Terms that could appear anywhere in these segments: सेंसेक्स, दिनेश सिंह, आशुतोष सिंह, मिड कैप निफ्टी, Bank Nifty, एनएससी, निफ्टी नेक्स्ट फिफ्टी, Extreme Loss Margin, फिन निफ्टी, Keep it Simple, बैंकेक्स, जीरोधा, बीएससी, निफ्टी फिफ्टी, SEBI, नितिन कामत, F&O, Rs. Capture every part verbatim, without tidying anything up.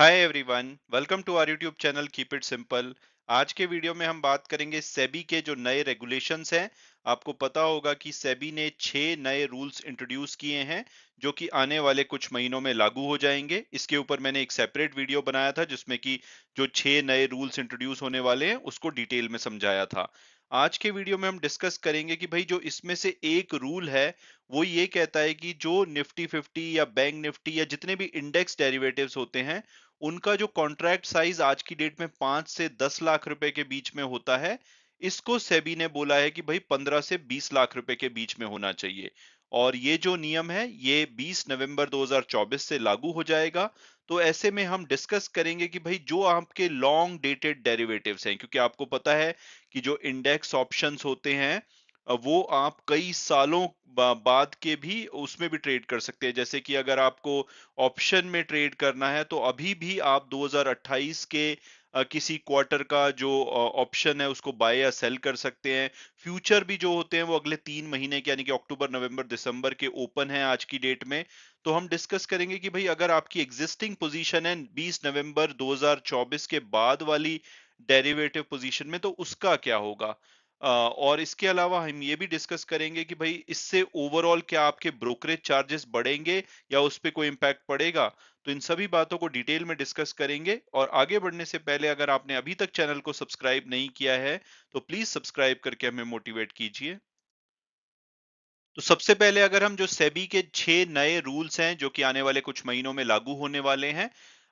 Hi everyone, welcome to our YouTube channel keep it simple. आज के video में हम बात करेंगे सेबी के जो नए रेगुलेशंस हैं। आपको पता होगा कि सेबी ने छह नए रूल्स इंट्रोड्यूस किए हैं जो कि आने वाले कुछ महीनों में लागू हो जाएंगे। इसके ऊपर मैंने एक सेपरेट वीडियो बनाया था जिसमें कि जो छह नए रूल्स इंट्रोड्यूस होने वाले हैं उसको डिटेल में समझाया था। आज के वीडियो में हम डिस्कस करेंगे कि भाई जो इसमें से एक रूल है वो ये कहता है कि जो निफ्टी फिफ्टी या बैंक निफ्टी या जितने भी इंडेक्स डेरिवेटिव्स होते हैं उनका जो कॉन्ट्रैक्ट साइज आज की डेट में पांच से दस लाख रुपए के बीच में होता है, इसको सेबी ने बोला है कि भाई पंद्रह से बीस लाख रुपए के बीच में होना चाहिए। और ये जो नियम है ये बीस नवंबर दो हज़ार चौबीस से लागू हो जाएगा। तो ऐसे में हम डिस्कस करेंगे कि भाई जो आपके लॉन्ग डेटेड डेरिवेटिव्स हैं, क्योंकि आपको पता है कि जो इंडेक्स ऑप्शंस होते हैं वो आप कई सालों बाद के भी उसमें भी ट्रेड कर सकते हैं। जैसे कि अगर आपको ऑप्शन में ट्रेड करना है तो अभी भी आप दो हज़ार अट्ठाईस के किसी क्वार्टर का जो ऑप्शन है उसको बाय या सेल कर सकते हैं। फ्यूचर भी जो होते हैं वो अगले तीन महीने के यानी कि अक्टूबर नवंबर दिसंबर के ओपन है आज की डेट में। तो हम डिस्कस करेंगे कि भाई अगर आपकी एग्जिस्टिंग पोजीशन है बीस नवंबर दो हज़ार चौबीस के बाद वाली डेरिवेटिव पोजीशन में तो उसका क्या होगा। और इसके अलावा हम ये भी डिस्कस करेंगे कि भाई इससे ओवरऑल क्या आपके ब्रोकरेज चार्जेस बढ़ेंगे या उस पर कोई इम्पैक्ट पड़ेगा। तो इन सभी बातों को डिटेल में डिस्कस करेंगे। और आगे बढ़ने से पहले अगर आपने अभी तक चैनल को सब्सक्राइब नहीं किया है तो प्लीज सब्सक्राइब करके हमें मोटिवेट कीजिए। तो सबसे पहले अगर हम जो सेबी के छह नए रूल्स हैं जो कि आने वाले कुछ महीनों में लागू होने वाले हैं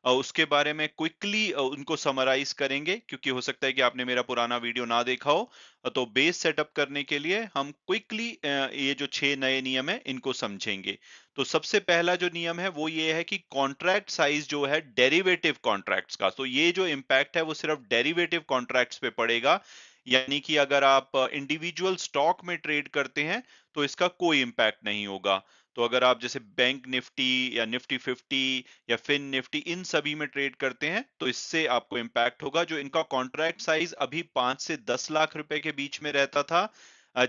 उसके बारे में क्विकली उनको समराइज करेंगे, क्योंकि हो सकता है कि आपने मेरा पुराना वीडियो ना देखा हो। तो बेस सेटअप करने के लिए हम क्विकली ये जो छह नए नियम है इनको समझेंगे। तो सबसे पहला जो नियम है वो ये है कि कॉन्ट्रैक्ट साइज जो है डेरिवेटिव कॉन्ट्रैक्ट्स का, तो ये जो इम्पैक्ट है वो सिर्फ डेरिवेटिव कॉन्ट्रैक्ट्स पे पड़ेगा। यानी कि अगर आप इंडिविजुअल स्टॉक में ट्रेड करते हैं तो इसका कोई इम्पैक्ट नहीं होगा। तो अगर आप जैसे बैंक निफ्टी या निफ्टी फिफ्टी या फिन निफ्टी इन सभी में ट्रेड करते हैं तो इससे आपको इम्पैक्ट होगा। जो इनका कॉन्ट्रैक्ट साइज अभी पांच से दस लाख रुपए के बीच में रहता था,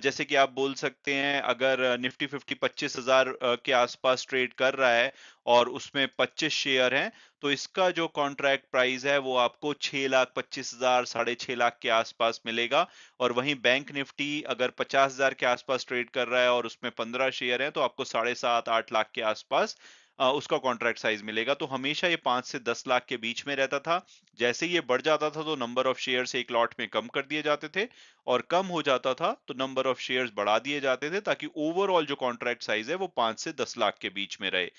जैसे कि आप बोल सकते हैं अगर निफ्टी फिफ्टी पच्चीस हजार के आसपास ट्रेड कर रहा है और उसमें पच्चीस शेयर हैं तो इसका जो कॉन्ट्रैक्ट प्राइस है वो आपको छह लाख पच्चीस हजार साढ़े छह लाख के आसपास मिलेगा। और वहीं बैंक निफ्टी अगर पचास हजार के आसपास ट्रेड कर रहा है और उसमें पंद्रह शेयर हैं तो आपको साढ़े सात आठ लाख के आसपास उसका कॉन्ट्रैक्ट साइज मिलेगा। तो हमेशा ये पांच से दस लाख के बीच में रहता था। जैसे ये बढ़ जाता था तो नंबर ऑफ शेयर्स एक लॉट में कम कर दिए जाते थे और कम हो जाता था तो नंबर ऑफ शेयर्स बढ़ा दिए जाते थे ताकि ओवरऑल जो कॉन्ट्रैक्ट साइज है वो पांच से दस लाख के बीच में रहे।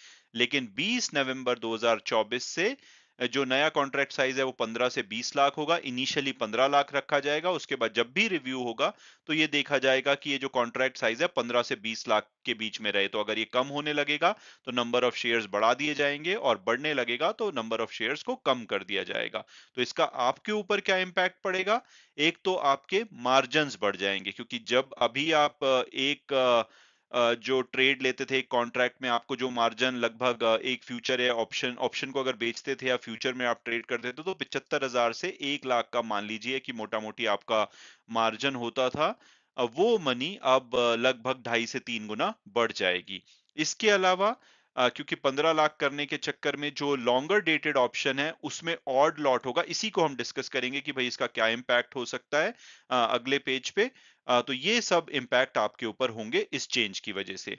लेकिन बीस नवंबर दो हज़ार चौबीस से जो नया कॉन्ट्रैक्ट साइज है वो पंद्रह से बीस लाख होगा। इनिशियली पंद्रह लाख रखा जाएगा, उसके बाद जब भी रिव्यू होगा तो ये देखा जाएगा कि ये जो कॉन्ट्रैक्ट साइज है पंद्रह से बीस लाख के बीच में रहे। तो अगर ये कम होने लगेगा तो नंबर ऑफ शेयर्स बढ़ा दिए जाएंगे और बढ़ने लगेगा तो नंबर ऑफ शेयर्स को कम कर दिया जाएगा। तो इसका आपके ऊपर क्या इम्पैक्ट पड़ेगा, एक तो आपके मार्जिन बढ़ जाएंगे, क्योंकि जब अभी आप एक जो ट्रेड लेते थे कॉन्ट्रैक्ट में आपको जो मार्जिन लगभग एक फ्यूचर या ऑप्शन ऑप्शन को अगर बेचते थे या फ्यूचर में आप ट्रेड करते थे तो पचहत्तर हजार से एक लाख का मान लीजिए कि मोटा मोटी आपका मार्जिन होता था, वो मनी अब लगभग ढाई से तीन गुना बढ़ जाएगी। इसके अलावा क्योंकि पंद्रह लाख करने के चक्कर में जो लॉन्गर डेटेड ऑप्शन है उसमें ऑड लॉट होगा। इसी को हम डिस्कस करेंगे कि भाई इसका क्या इम्पैक्ट हो सकता है अगले पेज पे। तो ये सब इम्पैक्ट आपके ऊपर होंगे इस चेंज की वजह से।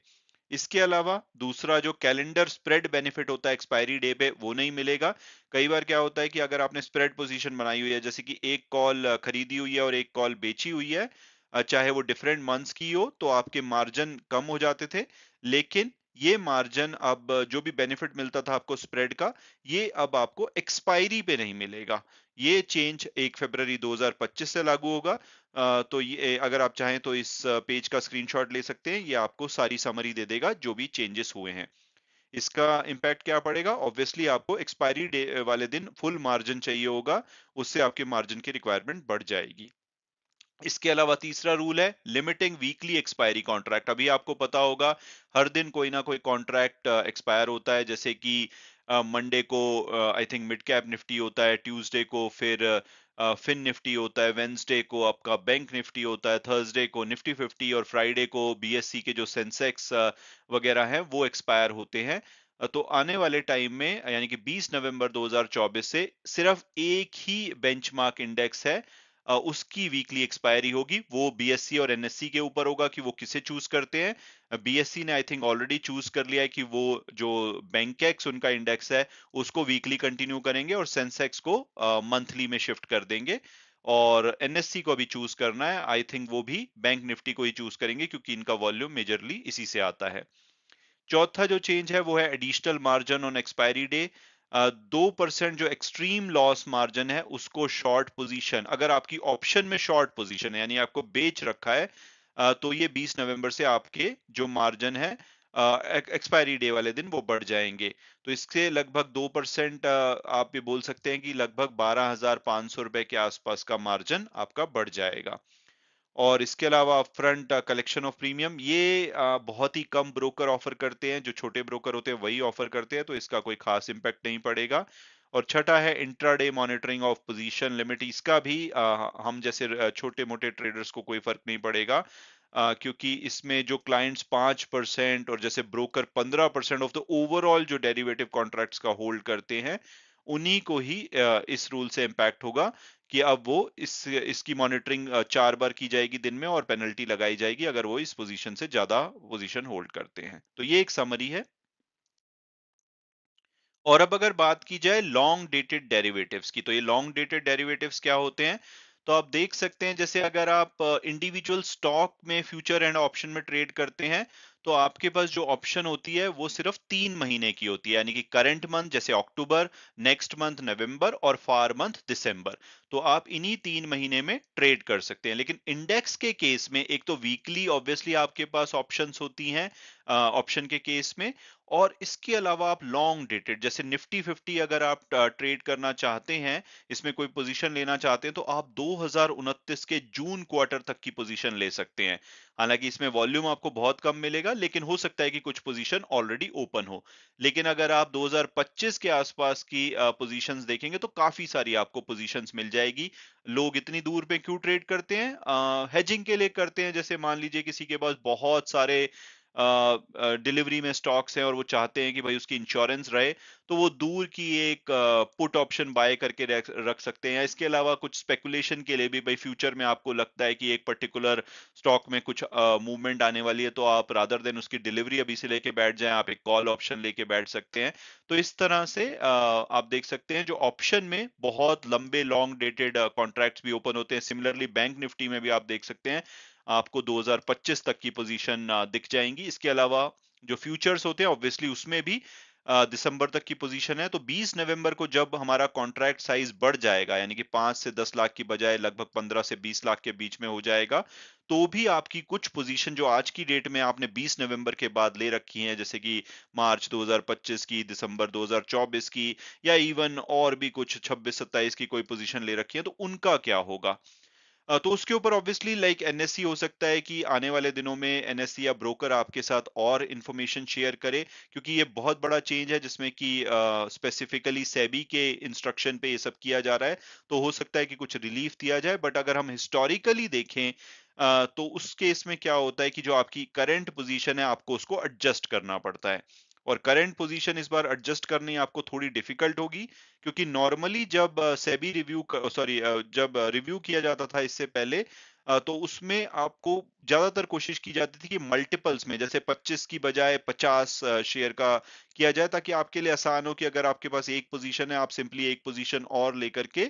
इसके अलावा दूसरा जो कैलेंडर स्प्रेड बेनिफिट होता है एक्सपायरी डे पे वो नहीं मिलेगा। कई बार क्या होता है कि अगर आपने स्प्रेड पोजीशन बनाई हुई है, जैसे कि एक कॉल खरीदी हुई है और एक कॉल बेची हुई है, चाहे वो डिफरेंट मंथ्स की हो, तो आपके मार्जिन कम हो जाते थे। लेकिन ये मार्जिन अब जो भी बेनिफिट मिलता था आपको स्प्रेड का, ये अब आपको एक्सपायरी पे नहीं मिलेगा। ये चेंज एक फरवरी दो हज़ार पच्चीस से लागू होगा। तो ये अगर आप चाहें तो इस पेज का स्क्रीनशॉट ले सकते हैं, ये आपको सारी समरी दे देगा जो भी चेंजेस हुए हैं। इसका इम्पैक्ट क्या पड़ेगा, ऑब्वियसली आपको एक्सपायरी डे वाले दिन फुल मार्जिन चाहिए होगा, उससे आपके मार्जिन की रिक्वायरमेंट बढ़ जाएगी। इसके अलावा तीसरा रूल है लिमिटिंग वीकली एक्सपायरी कॉन्ट्रैक्ट। अभी आपको पता होगा हर दिन कोई ना कोई कॉन्ट्रैक्ट एक्सपायर होता है, जैसे कि मंडे को I think मिड कैप निफ्टी होता है, ट्यूसडे को फिर फिन निफ्टी होता है, वेंसडे को आपका बैंक निफ्टी होता है, थर्सडे को निफ्टी फिफ्टी और फ्राइडे को बीएससी के जो सेंसेक्स वगैरह हैं वो एक्सपायर होते हैं। तो आने वाले टाइम में यानी कि बीस नवंबर दो हज़ार चौबीस से सिर्फ एक ही बेंचमार्क इंडेक्स है, उसकी वीकली एक्सपायरी होगी। वो बीएससी और एनएससी के ऊपर होगा कि वो किसे चूज करते हैं। बीएससी ने आई थिंक ऑलरेडी चूज कर लिया है कि वो जो बैंकेक्स उनका इंडेक्स है उसको वीकली कंटिन्यू करेंगे और सेंसेक्स को मंथली में शिफ्ट कर देंगे, और एनएससी को भी चूज करना है। आई थिंक वो भी बैंक निफ्टी को ही चूज करेंगे क्योंकि इनका वॉल्यूम मेजरली इसी से आता है। चौथा जो चेंज है वो है additional margin on expiry day. दो परसेंट जो एक्सट्रीम लॉस मार्जिन है उसको शॉर्ट पोजीशन, अगर आपकी ऑप्शन में शॉर्ट पोजीशन है यानी आपको बेच रखा है, uh, तो ये बीस नवंबर से आपके जो मार्जिन है एक्सपायरी uh, डे वाले दिन वो बढ़ जाएंगे। तो इससे लगभग दो परसेंट आप ये बोल सकते हैं कि लगभग बारह हजार पांच सौ रुपए के आसपास का मार्जिन आपका बढ़ जाएगा। और इसके अलावा फ्रंट कलेक्शन ऑफ प्रीमियम, ये uh, बहुत ही कम ब्रोकर ऑफर करते हैं, जो छोटे ब्रोकर होते हैं वही ऑफर करते हैं, तो इसका कोई खास इम्पैक्ट नहीं पड़ेगा। और छठा है intraday monitoring of position limit, इसका भी uh, हम जैसे छोटे मोटे ट्रेडर्स को कोई फर्क नहीं पड़ेगा, uh, क्योंकि इसमें जो क्लाइंट्स पांच परसेंट और जैसे ब्रोकर पंद्रह परसेंट ऑफ द ओवरऑल जो डेरिवेटिव कॉन्ट्रैक्ट्स का होल्ड करते हैं उन्हीं को ही इस रूल से इम्पैक्ट होगा कि अब वो इस इसकी मॉनिटरिंग चार बार की जाएगी दिन में और पेनल्टी लगाई जाएगी अगर वो इस पोजीशन से ज्यादा पोजीशन होल्ड करते हैं। तो ये एक समरी है। और अब अगर बात की जाए लॉन्ग डेटेड डेरिवेटिव्स की, तो ये लॉन्ग डेटेड डेरिवेटिव्स क्या होते हैं? तो आप देख सकते हैं जैसे अगर आप इंडिविजुअल स्टॉक में फ्यूचर एंड ऑप्शन में ट्रेड करते हैं तो आपके पास जो ऑप्शन होती है वो सिर्फ तीन महीने की होती है, यानी कि करंट मंथ जैसे अक्टूबर, नेक्स्ट मंथ नवंबर और फार मंथ दिसंबर। तो आप इन्हीं तीन महीने में ट्रेड कर सकते हैं। लेकिन इंडेक्स के केस में एक तो वीकली ऑब्वियसली आपके पास ऑप्शंस होती हैं ऑप्शन के केस में, और इसके अलावा आप लॉन्ग डेटेड जैसे निफ्टी फिफ्टी अगर आप ट्रेड करना चाहते हैं, इसमें कोई पोजीशन लेना चाहते हैं, तो आप दो हजार उनतीस के जून क्वार्टर तक की पोजीशन ले सकते हैं। हालांकि इसमें वॉल्यूम आपको बहुत कम मिलेगा, लेकिन हो सकता है कि कुछ पोजीशन ऑलरेडी ओपन हो। लेकिन अगर आप दो हज़ार पच्चीस के आसपास की पोजीशंस देखेंगे तो काफी सारी आपको पोजीशंस मिल जाएगी। लोग इतनी दूर पे क्यों ट्रेड करते हैं? आ, हेजिंग के लिए करते हैं। जैसे मान लीजिए किसी के पास बहुत सारे डिलीवरी uh, uh, में स्टॉक्स हैं और वो चाहते हैं कि भाई उसकी इंश्योरेंस रहे, तो वो दूर की एक पुट ऑप्शन बाय करके रख सकते हैं। इसके अलावा कुछ स्पेकुलेशन के लिए भी, भाई फ्यूचर में आपको लगता है कि एक पर्टिकुलर स्टॉक में कुछ मूवमेंट uh, आने वाली है, तो आप रादर देन उसकी डिलीवरी अभी से लेके बैठ जाएं, आप एक कॉल ऑप्शन लेके बैठ सकते हैं। तो इस तरह से uh, आप देख सकते हैं जो ऑप्शन में बहुत लंबे लॉन्ग डेटेड कॉन्ट्रैक्ट्स भी ओपन होते हैं। सिमिलरली बैंक निफ्टी में भी आप देख सकते हैं आपको दो हज़ार पच्चीस तक की पोजीशन दिख जाएंगी। इसके अलावा जो फ्यूचर्स होते हैं ऑब्वियसली उसमें भी दिसंबर तक की पोजीशन है। तो बीस नवंबर को जब हमारा कॉन्ट्रैक्ट साइज बढ़ जाएगा, यानी कि पाँच से दस लाख की बजाय लगभग पंद्रह से बीस लाख के बीच में हो जाएगा, तो भी आपकी कुछ पोजीशन जो आज की डेट में आपने बीस नवंबर के बाद ले रखी है, जैसे कि मार्च दो हज़ार पच्चीस की, दिसंबर दो हज़ार चौबीस की, या इवन और भी कुछ छब्बीस सत्ताईस की कोई पोजीशन ले रखी है, तो उनका क्या होगा? तो उसके ऊपर ऑब्वियसली लाइक एनएससी हो सकता है कि आने वाले दिनों में एनएससी या ब्रोकर आपके साथ और इन्फॉर्मेशन शेयर करे, क्योंकि ये बहुत बड़ा चेंज है जिसमें कि स्पेसिफिकली सेबी के इंस्ट्रक्शन पे ये सब किया जा रहा है। तो हो सकता है कि कुछ रिलीफ दिया जाए, बट अगर हम हिस्टोरिकली देखें uh, तो उस केस में क्या होता है कि जो आपकी करंट पोजीशन है आपको उसको एडजस्ट करना पड़ता है, और करंट पोजीशन इस बार एडजस्ट करनी आपको थोड़ी डिफिकल्ट होगी, क्योंकि नॉर्मली जब सेबी रिव्यू सॉरी जब रिव्यू किया जाता था इससे पहले, तो उसमें आपको ज्यादातर कोशिश की जाती थी कि मल्टीपल्स में जैसे पच्चीस की बजाय पचास शेयर का किया जाए, ताकि आपके लिए आसान हो कि अगर आपके पास एक पोजीशन है आप सिंपली एक पोजीशन और लेकर के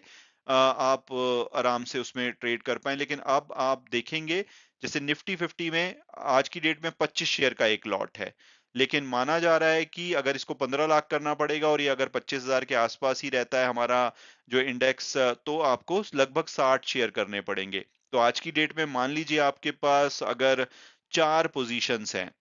आप आराम से उसमें ट्रेड कर पाए। लेकिन अब आप देखेंगे जैसे निफ्टी फिफ्टी में आज की डेट में पच्चीस शेयर का एक लॉट है, लेकिन माना जा रहा है कि अगर इसको पंद्रह लाख करना पड़ेगा और ये अगर पच्चीस हज़ार के आसपास ही रहता है हमारा जो इंडेक्स, तो आपको लगभग साठ शेयर करने पड़ेंगे। तो आज की डेट में मान लीजिए आपके पास अगर चार पोजीशंस हैं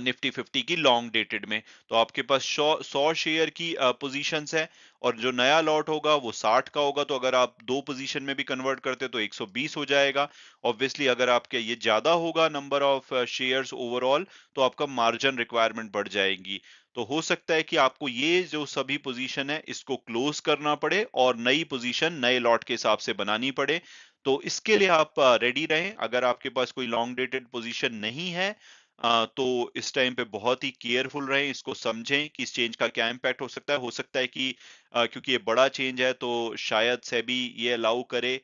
निफ्टी फिफ्टी की लॉन्ग डेटेड में, तो आपके पास सौ सौ शेयर की पोजीशंस है, और जो नया लॉट होगा वो साठ का होगा। तो अगर आप दो पोजीशन में भी कन्वर्ट करते तो एक सौ बीस हो जाएगा। ऑब्वियसली अगर आपके ये ज्यादा होगा नंबर ऑफ शेयर्स ओवरऑल, तो आपका मार्जिन रिक्वायरमेंट बढ़ जाएगी। तो हो सकता है कि आपको ये जो सभी पोजीशन है इसको क्लोज करना पड़े और नई पोजीशन नए लॉट के हिसाब से बनानी पड़े। तो इसके लिए आप रेडी रहें। अगर आपके पास कोई लॉन्ग डेटेड पोजीशन नहीं है तो इस टाइम पे बहुत ही केयरफुल रहें, इसको समझें कि इस चेंज का क्या इम्पैक्ट हो सकता है। हो सकता है कि क्योंकि ये बड़ा चेंज है तो शायद सेबी ये अलाउ करे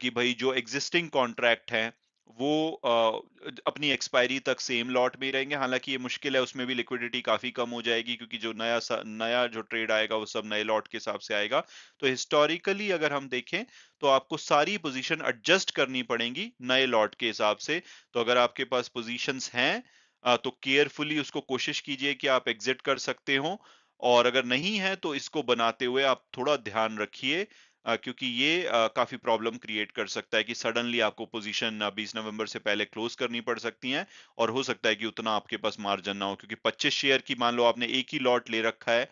कि भाई जो एग्जिस्टिंग कॉन्ट्रैक्ट हैं वो अपनी एक्सपायरी तक सेम लॉट में ही रहेंगे। हालांकि ये मुश्किल है, उसमें भी लिक्विडिटी काफ़ी कम हो जाएगी क्योंकि जो नया नया जो ट्रेड आएगा वो सब नए लॉट के हिसाब से आएगा। तो हिस्टोरिकली अगर हम देखें तो आपको सारी पोजीशन एडजस्ट करनी पड़ेंगी नए लॉट के हिसाब से। तो अगर आपके पास पोजीशंस हैं तो केयरफुली उसको कोशिश कीजिए कि आप एग्जिट कर सकते हो, और अगर नहीं है तो इसको बनाते हुए आप थोड़ा ध्यान रखिए क्योंकि ये काफ़ी प्रॉब्लम क्रिएट कर सकता है कि सडनली आपको पोजीशन बीस नवंबर से पहले क्लोज करनी पड़ सकती हैं, और हो सकता है कि उतना आपके पास मार्जिन ना हो क्योंकि पच्चीस शेयर की मान लो आपने एक ही लॉट ले रखा है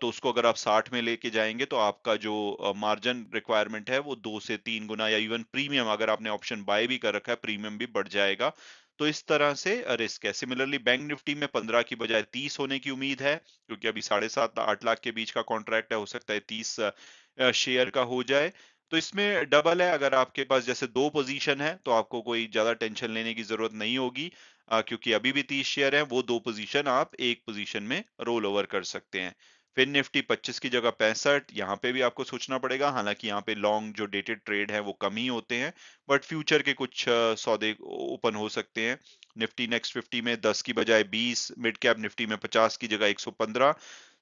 तो उसको अगर आप साठ में लेके जाएंगे तो आपका जो मार्जिन रिक्वायरमेंट है वो दो से तीन गुना या इवन प्रीमियम अगर आपने ऑप्शन बाय भी कर रखा है प्रीमियम भी बढ़ जाएगा। तो इस तरह से रिस्क है। सिमिलरली बैंक निफ्टी में पंद्रह की बजाय तीस होने की उम्मीद है क्योंकि अभी साढ़े सात आठ लाख के बीच का कॉन्ट्रैक्ट है, हो सकता है तीस शेयर का हो जाए। तो इसमें डबल है, अगर आपके पास जैसे दो पोजीशन है तो आपको कोई ज्यादा टेंशन लेने की जरूरत नहीं होगी क्योंकि अभी भी तीस शेयर हैं, वो दो पोजीशन आप एक पोजीशन में रोल ओवर कर सकते हैं। फिर निफ्टी पच्चीस की जगह पैंसठ, यहाँ पे भी आपको सोचना पड़ेगा। हालांकि यहाँ पे लॉन्ग जो डेटेड ट्रेड है वो कम ही होते हैं, बट फ्यूचर के कुछ सौदे ओपन हो सकते हैं। निफ्टी नेक्स्ट फिफ्टी में दस की बजाय बीस, मिड कैप निफ्टी में पचास की जगह एक सौ पंद्रह,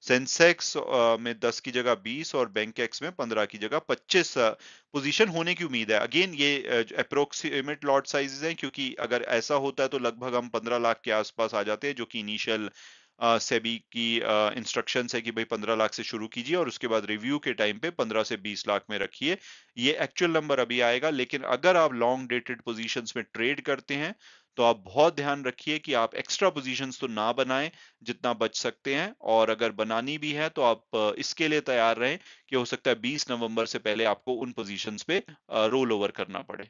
सेंसेक्स में दस की जगह बीस और बैंकेक्स में पंद्रह की जगह पच्चीस पोजीशन होने की उम्मीद है। अगेन ये अप्रोक्सीमेट लॉट साइजेस हैं क्योंकि अगर ऐसा होता है तो लगभग हम पंद्रह लाख के आसपास आ जाते हैं, जो कि इनिशियल सेबी की इंस्ट्रक्शन है कि भाई पंद्रह लाख से शुरू कीजिए और उसके बाद रिव्यू के टाइम पे पंद्रह से बीस लाख में रखिए। ये एक्चुअल नंबर अभी आएगा, लेकिन अगर आप लॉन्ग डेटेड पोजीशंस में ट्रेड करते हैं तो आप बहुत ध्यान रखिए कि आप एक्स्ट्रा पोजीशंस तो ना बनाएं जितना बच सकते हैं, और अगर बनानी भी है तो आप इसके लिए तैयार रहें कि हो सकता है बीस नवंबर से पहले आपको उन पोजीशंस पे रोल ओवर करना पड़े।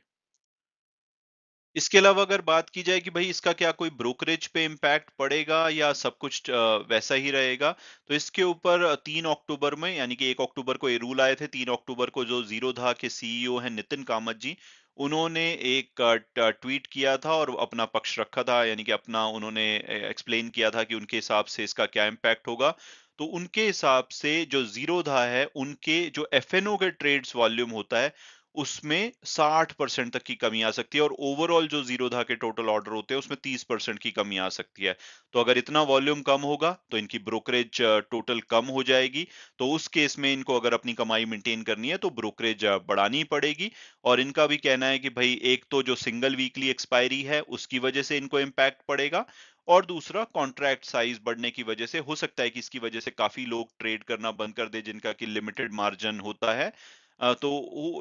इसके अलावा अगर बात की जाए कि भाई इसका क्या कोई ब्रोकरेज पे इम्पैक्ट पड़ेगा या सब कुछ वैसा ही रहेगा, तो इसके ऊपर तीन अक्टूबर में यानी कि एक अक्टूबर को ये रूल आए थे, तीन अक्टूबर को जो जीरोधा के सीईओ हैं नितिन कामत जी, उन्होंने एक ट्वीट किया था और अपना पक्ष रखा था, यानी कि अपना उन्होंने एक्सप्लेन किया था कि उनके हिसाब से इसका क्या इम्पैक्ट होगा। तो उनके हिसाब से जो जीरोधा है उनके जो एफ एन ओ के ट्रेड्स वॉल्यूम होता है उसमें साठ परसेंट तक की कमी आ सकती है, और ओवरऑल जो जीरोधा के टोटल ऑर्डर होते हैं उसमें तीस परसेंट की कमी आ सकती है। तो अगर इतना वॉल्यूम कम होगा तो इनकी ब्रोकरेज टोटल कम हो जाएगी। तो उस केस में इनको अगर अपनी कमाई मेंटेन करनी है तो ब्रोकरेज बढ़ानी पड़ेगी, और इनका भी कहना है कि भाई एक तो जो सिंगल वीकली एक्सपायरी है उसकी वजह से इनको इम्पैक्ट पड़ेगा, और दूसरा कॉन्ट्रैक्ट साइज बढ़ने की वजह से हो सकता है कि इसकी वजह से काफी लोग ट्रेड करना बंद कर दे जिनका कि लिमिटेड मार्जिन होता है। तो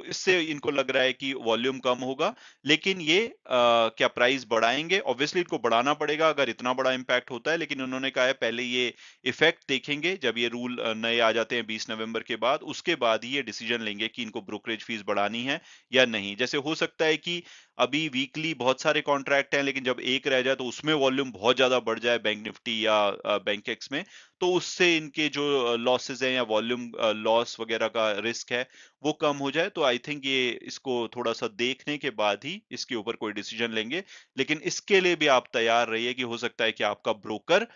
इससे इनको लग रहा है कि वॉल्यूम कम होगा, लेकिन ये आ, क्या प्राइस बढ़ाएंगे? ऑब्वियसली इनको बढ़ाना पड़ेगा अगर इतना बड़ा इम्पैक्ट होता है, लेकिन उन्होंने कहा है पहले ये इफेक्ट देखेंगे जब ये रूल नए आ जाते हैं बीस नवंबर के बाद, उसके बाद ही ये डिसीजन लेंगे कि इनको ब्रोकरेज फीस बढ़ानी है या नहीं। जैसे हो सकता है कि अभी वीकली बहुत सारे कॉन्ट्रैक्ट हैं, लेकिन जब एक रह जाए तो उसमें वॉल्यूम बहुत ज़्यादा बढ़ जाए बैंक निफ्टी या बैंक एक्स में, तो उससे इनके जो लॉसेज हैं या वॉल्यूम लॉस वगैरह का रिस्क है वो कम हो जाए। तो आई थिंक ये इसको थोड़ा सा देखने के बाद ही इसके ऊपर कोई डिसीजन लेंगे, लेकिन इसके लिए भी आप तैयार रहिए कि हो सकता है कि आपका ब्रोकर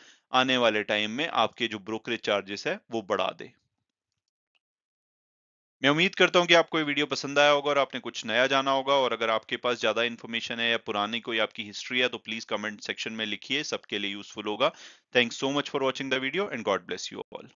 आने वाले टाइम में आपके जो ब्रोकरेज चार्जेस है वो बढ़ा दे। मैं उम्मीद करता हूं कि आपको ये वीडियो पसंद आया होगा और आपने कुछ नया जाना होगा, और अगर आपके पास ज़्यादा इन्फॉर्मेशन है या पुरानी कोई आपकी हिस्ट्री है तो प्लीज़ कमेंट सेक्शन में लिखिए, सबके लिए यूजफुल होगा। Thanks so much for watching the video and God bless you all.